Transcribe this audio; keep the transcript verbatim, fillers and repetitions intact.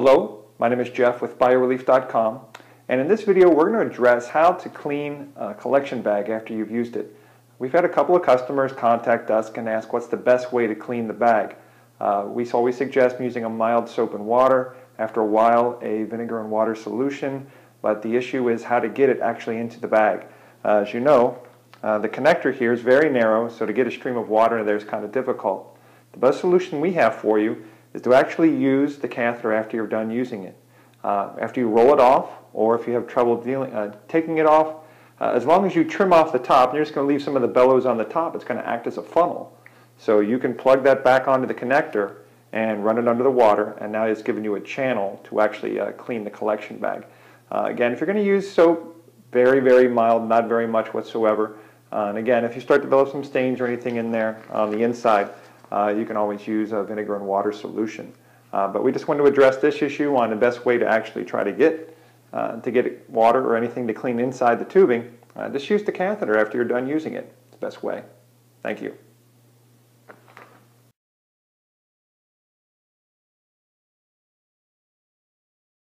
Hello, my name is Jeff with Biorelief dot com, and in this video we're going to address how to clean a collection bag after you've used it. We've had a couple of customers contact us and ask what's the best way to clean the bag. Uh, we always suggest using a mild soap and water, after a while a vinegar and water solution, but the issue is how to get it actually into the bag. Uh, as you know, uh, the connector here is very narrow, so to get a stream of water in there is kind of difficult. The best solution we have for you is to actually use the catheter after you're done using it. Uh, after you roll it off, or if you have trouble dealing, uh, taking it off, uh, as long as you trim off the top, and you're just going to leave some of the bellows on the top, it's going to act as a funnel. So you can plug that back onto the connector and run it under the water, and now it's giving you a channel to actually uh, clean the collection bag. Uh, again, if you're going to use soap, very, very mild, not very much whatsoever. Uh, and again, if you start to develop some stains or anything in there on the inside, Uh, you can always use a vinegar and water solution. Uh, but we just wanted to address this issue on the best way to actually try to get uh, to get water or anything to clean inside the tubing. Uh, just use the catheter after you're done using it. It's the best way. Thank you.